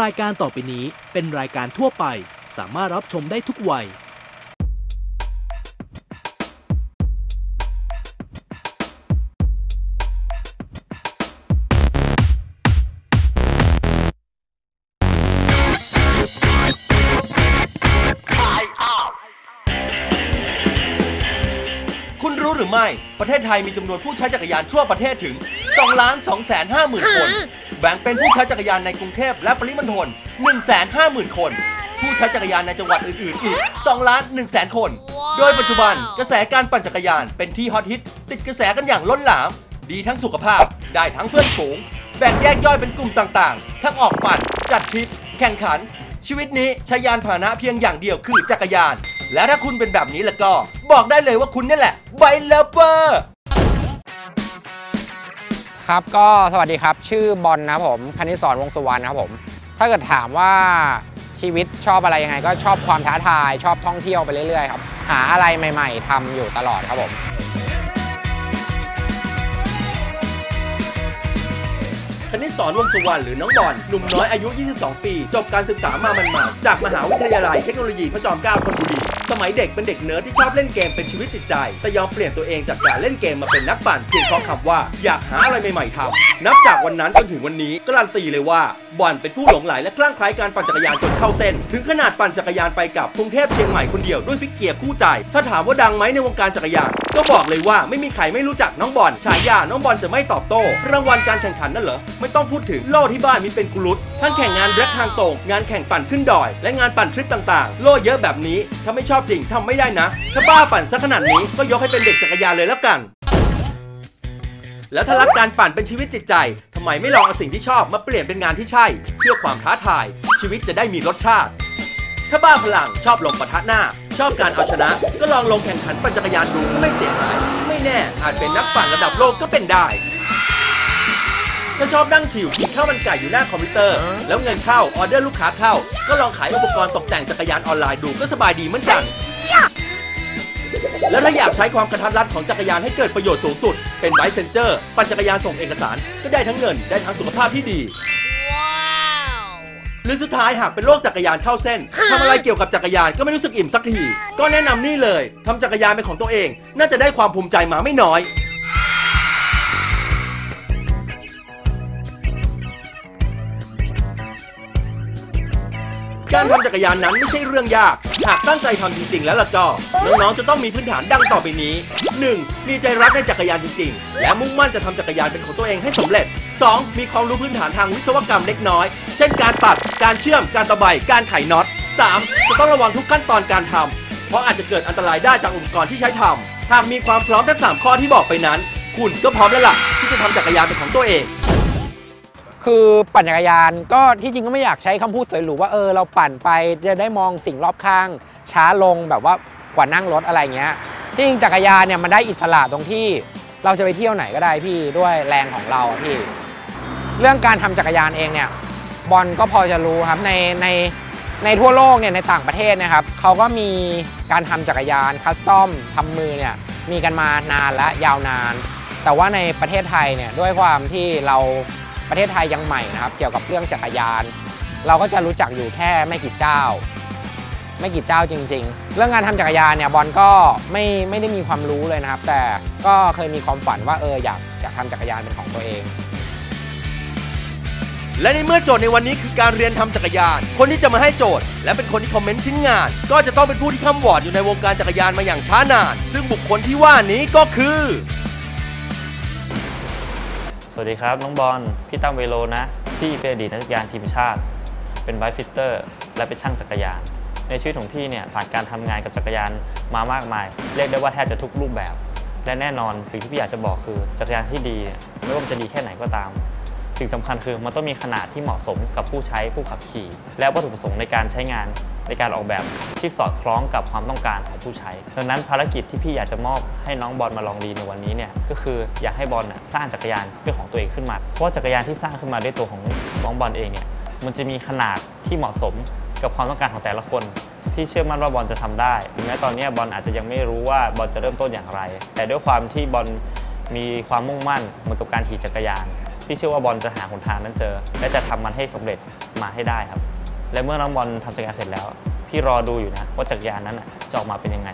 รายการต่อไปนี้เป็นรายการทั่วไปสามารถรับชมได้ทุกวัยคุณรู้หรือไม่ประเทศไทยมีจำนวนผู้ใช้จักรยานทั่วประเทศถึง 2,250,000 คนแบ่งเป็นผู้ใช้จักรยานในกรุงเทพและปริมณฑล 150,000 คน ผู้ใช้จักรยานในจังหวัดอื่นๆอีก 2,100,000 คน โดยปัจจุบันกระแสการปั่นจักรยานเป็นที่ฮอตฮิตติดกระแสกันอย่างล้นหลามดีทั้งสุขภาพได้ทั้งเพื่อนฝูงแบ่งแยกย่อยเป็นกลุ่มต่างๆทั้งออกปั่นจัดทริปแข่งขันชีวิตนี้ใช้ยานพาหนะเพียงอย่างเดียวคือจักรยานและถ้าคุณเป็นแบบนี้แล้วก็บอกได้เลยว่าคุณนี่แหละไบค์เลิฟเวอร์ครับก็สวัสดีครับชื่อบอลนะครับผมคณิศร วงษ์สุวรรณนะครับผมถ้าเกิดถามว่าชีวิตชอบอะไรยังไงก็ชอบความท้าทายชอบท่องเที่ยวไปเรื่อยๆครับหาอะไรใหม่ๆทำอยู่ตลอดครับผมคณิศร วงษ์สุวรรณหรือน้องบอลหนุ่มน้อยอายุ22ปีจบการศึกษามาหมาดๆจากมหาวิทยาลัยเทคโนโลยีพระจอมเกล้าธนบุรีสมัยเด็กเป็นเด็กเนิร์ดที่ชอบเล่นเกมเป็นชีวิตจิตใจแต่ยอมเปลี่ยนตัวเองจากการเล่นเกมมาเป็นนักปั่นเพียงเพราะคำว่าอยากหาอะไรใหม่ๆทำนับจากวันนั้นจนถึงวันนี้การันตีเลยว่าบอลเป็นผู้หลงใหลและคลั่งไคล้การปั่นจักรยานจนเข้าเส้นถึงขนาดปั่นจักรยานไปกับกรุงเทพเชียงใหม่คนเดียวด้วยฟิกเกียร์คู่ใจถ้าถามว่าดังไหมในวงการจักรยานก็บอกเลยว่าไม่มีใครไม่รู้จักน้องบอลฉายาน้องบอลจะไม่ตอบโต้รางวัลการแข่งขันนั่นเหรอไม่ต้องพูดถึงโล่ที่บ้านมีเป็นกุลุตทั้งแข่งงานแร็คทางตรงงานแข่งปั่นขึ้นดอยและงานปั่นทริปต่างๆโล่เยอะแบบนี้ถ้าไม่ชอบจริงทำไม่ได้นะถ้าบ้าปั่นซะขนาดนี้ก็ยกให้เป็นเด็กจักรยานเลยแล้วกันแล้วถ้ารักการปั่นเป็นชีวิตจิตใจทำไมไม่ลองเอาสิ่งที่ชอบมาเปลี่ยนเป็นงานที่ใช่เพื่อความท้าทายชีวิตจะได้มีรสชาติถ้าบ้าพลังชอบลงปะทะหน้าชอบการเอาชนะก็ลองลงแข่งขันปั่นจักรยานดูไม่เสียหายไม่แน่อาจเป็นนักปั่นระดับโลกก็เป็นได้ถ้าชอบนั่งชิวกินข้าวมันไก่อยู่หน้าคอมพิวเตอร์แล้วเงินเข้าออเดอร์ลูกค้าเข้าก็ลองขายอุปกรณ์ตกแต่งจักรยานออนไลน์ดูก็สบายดีเหมือนกันแล้วถ้าอยากใช้ความกระทัดรัดของจักรยานให้เกิดประโยชน์สูงสุดเป็นไบค์เซ็นเจอร์ปั่นจักรยานส่งเอกสารก็ได้ทั้งเงินได้ทั้งสุขภาพที่ดีหรือสุดท้ายหากเป็นโรคจักรยานเข้าเส้นทำอะไรเกี่ยวกับจักรยานก็ไม่รู้สึกอิ่มสักทีก็แนะนำนี่เลยทำจักรยานเป็นของตัวเองน่าจะได้ความภูมิใจมาไม่น้อยการทำจักรยานนั้นไม่ใช่เรื่องยากหากตั้งใจทำจริงๆแล้วล่ะก็น้องๆจะต้องมีพื้นฐานดังต่อไปนี้ 1. มีใจรักในจักรยานจริงๆและมุ่งมั่นจะทำจักรยานเป็นของตัวเองให้สำเร็จ 2. มีความรู้พื้นฐานทางวิศวกรรมเล็กน้อยเช่นการปักการเชื่อมการตะไบการไขน็อต 3. จะต้องระวังทุกขั้นตอนการทำเพราะอาจจะเกิดอันตรายได้จากอุปกรณ์ที่ใช้ทำหากมีความพร้อมทั้ง3ข้อที่บอกไปนั้นคุณก็พร้อมแล้วล่ะที่จะทำจักรยานเป็นของตัวเองคือปั่นจักรยานก็ที่จริงก็ไม่อยากใช้คำพูดสวยหรูว่าเราปั่นไปจะได้มองสิ่งรอบข้างช้าลงแบบว่ากว่านั่งรถอะไรเงี้ยที่จริงจักรยานเนี่ยมันได้อิสระตรงที่เราจะไปเที่ยวไหนก็ได้พี่ด้วยแรงของเราพี่เรื่องการทำจักรยานเองเนี่ยบอลก็พอจะรู้ครับในทั่วโลกเนี่ยในต่างประเทศนะครับเขาก็มีการทำจักรยานคัสตอมทำมือเนี่ยมีกันมานานและยาวนานแต่ว่าในประเทศไทยเนี่ยด้วยความที่เราประเทศไทยยังใหม่นะครับเกี่ยวกับเรื่องจักรยานเราก็จะรู้จักอยู่แค่ไม่กี่เจ้าจริงๆเรื่องการทำจักรยานเนี่ยบอลก็ไม่ได้มีความรู้เลยนะครับแต่ก็เคยมีความฝันว่าอยากทำจักรยานเป็นของตัวเองและในเมื่อโจทย์ในวันนี้คือการเรียนทำจักรยานคนที่จะมาให้โจทย์และเป็นคนที่คอมเมนต์ชิ้นงานก็จะต้องเป็นผู้ที่ข้ามวอร์ดอยู่ในวงการจักรยานมาอย่างช้านานซึ่งบุคคลที่ว่านี้ก็คือสวัสดีครับน้องบอลพี่ตั้มเวโรนะพี่เป็นอดีตนักจักรยานทีมชาติเป็นไบค์ฟิตเตอร์และเป็นช่างจักรยานในชีวิตของพี่เนี่ยผ่านการทำงานกับจักรยานมามากมายเรียกได้ว่าแทบจะทุกรูปแบบและแน่นอนสิ่งที่พี่อยากจะบอกคือจักรยานที่ดีไม่ว่ามันจะดีแค่ไหนก็ตามสิ่งสำคัญคือมันต้องมีขนาดที่เหมาะสมกับผู้ใช้ผู้ขับขี่และวัตถุประสงค์ในการใช้งานในการออกแบบที่สอดคล้องกับความต้องการของผู้ใช้ดังนั้นภารกิจที่พี่อยากจะมอบให้น้องบอลมาลองดีในวันนี้เนี่ยก็คืออยากให้บอลสร้างจักรยานเป็นของตัวเองขึ้นมาเพราะจักรยานที่สร้างขึ้นมาด้วยตัวของน้องบอลเองเนี่ยมันจะมีขนาดที่เหมาะสมกับความต้องการของแต่ละคนที่เชื่อมั่นว่าบอลจะทำได้ถึงแม้ตอนนี้บอลอาจจะยังไม่รู้ว่าบอลจะเริ่มต้นอย่างไรแต่ด้วยความที่บอลมีความมุ่งมั่นเหมือนกับการขี่จักรยาน พี่เชื่อว่าบอลจะหาหนทางนั้นเจอและจะทำมันให้สำเร็จมาให้ได้ครับและเมื่อน้องบอลทำจักรยานเสร็จแล้วพี่รอดูอยู่นะว่าจักรยานนั้นจะออกมาเป็นยังไง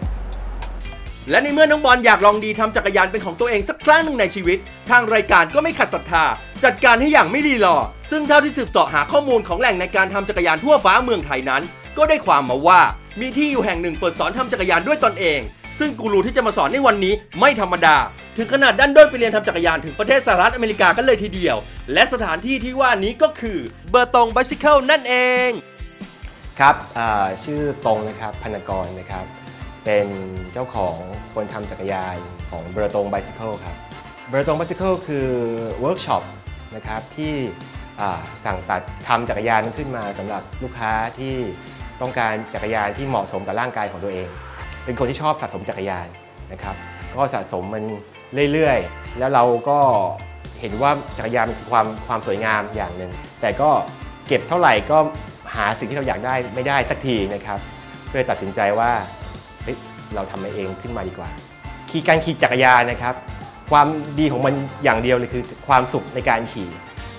และในเมื่อน้องบอลอยากลองดีทำจักรยานเป็นของตัวเองสักครั้งหนึ่งในชีวิตทางรายการก็ไม่ขัดศรัทธาจัดการให้อย่างไม่รีรอซึ่งเท่าที่สืบเสาะหาข้อมูลของแหล่งในการทำจักรยานทั่วฟ้าเมืองไทยนั้นก็ได้ความมาว่ามีที่อยู่แห่งหนึ่งเปิดสอนทำจักรยานด้วยตนเองซึ่งกูรูที่จะมาสอนในวันนี้ไม่ธรรมดาถึงขนาดดันด้นไปเรียนทำจักรยานถึงประเทศสหรัฐอเมริกากันเลยทีเดียวและสถานที่ที่ว่านี้ก็คือเบอร์ตงไบซิเคิลนั่นเองครับชื่อตงนะครับพนากรนะครับเป็นเจ้าของคนทำจักรยานของเบอร์ตงไบซิเคิลครับเบอร์ตงไบซิเคิลคือเวิร์กช็อปนะครับที่สั่งตัดทำจักรยานขึ้นมาสำหรับลูกค้าที่ต้องการจักรยานที่เหมาะสมกับร่างกายของตัวเองเป็นคนที่ชอบสะสมจักรยานนะครับก็สะสมมันเรื่อยๆแล้วเราก็เห็นว่าจักรยานคือความสวยงามอย่างหนึ่งแต่ก็เก็บเท่าไหร่ก็หาสิ่งที่เราอยากได้ไม่ได้สักทีนะครับก็เลยตัดสินใจว่าเราทำเองขึ้นมาดีกว่าขี่การขี่จักรยานนะครับความดีของมันอย่างเดียวเลยคือความสุขในการขี่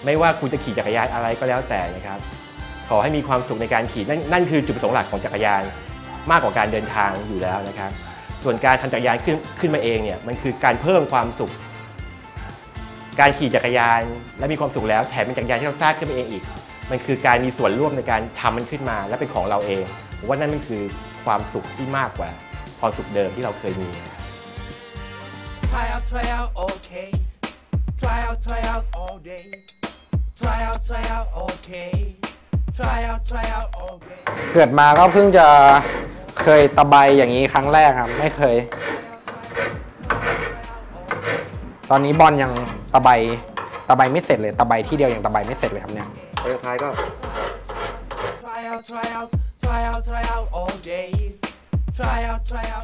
ไม่ว่าคุณจะขี่จักรยานอะไรก็แล้วแต่นะครับขอให้มีความสุขในการขี่นั่นคือจุดประสงค์หลักของจักรยานมากกว่าการเดินทางอยู่แล้วนะครับส่วนการทำจักรยานขึ้นมาเองเนี่ยมันคือการเพิ่มความสุขการขี่จักรยานและมีความสุขแล้วแถมเป็นจักรยานที่เราสร้างขึ้นมาเองอีกมันคือการมีส่วนร่วมในการทำมันขึ้นมาและเป็นของเราเองผมว่านั่นมันคือความสุขที่มากกว่าความสุขเดิมที่เราเคยมีเกิดมาก็เพิ่งจะเคยตะไบอย่างนี้ครั้งแรกครับไม่เคยตอนนี้บอลยังตะไบไม่เสร็จเลยตะไบที่เดียวยังตะไบไม่เสร็จเลยครับเนี่ยคล้ายๆก็